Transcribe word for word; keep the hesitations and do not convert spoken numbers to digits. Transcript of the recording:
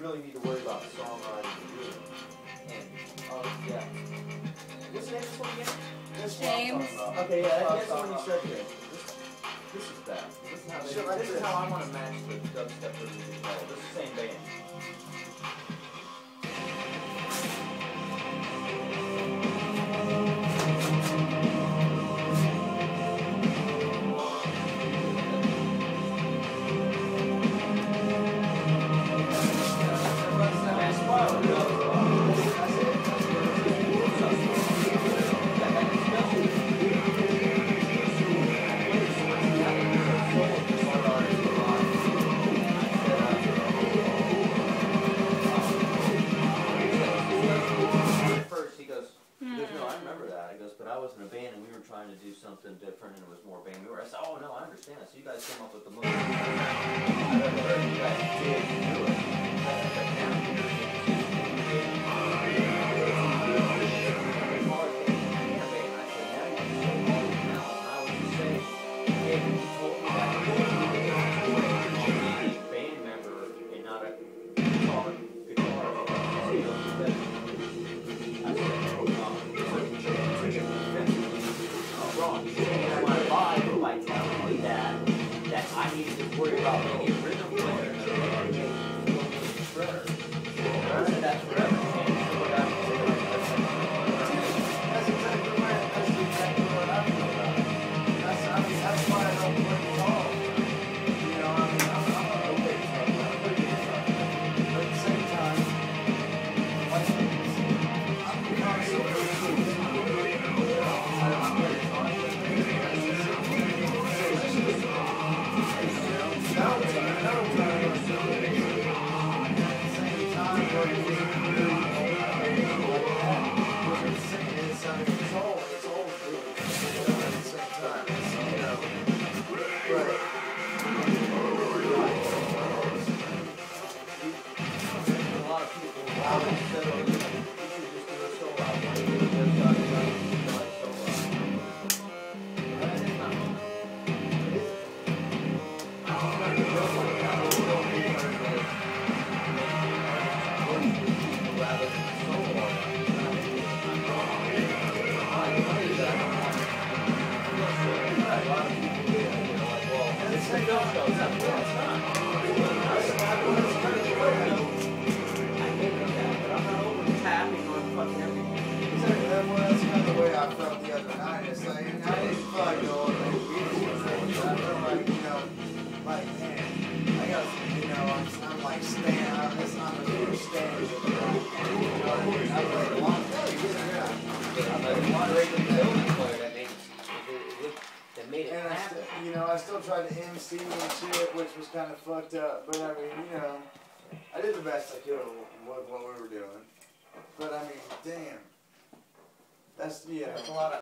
really need to worry about songwriting and uh, yeah. What's the name of this one again? This James. One okay, yeah, that's the one you said there. This, this is bad. This is how, they, like this is how I want to match the dubstep version as well. This is the same band. Kind of fucked up, but I mean, you know, I did the best I could with what we were doing. But I mean, damn, that's yeah, that's a lot of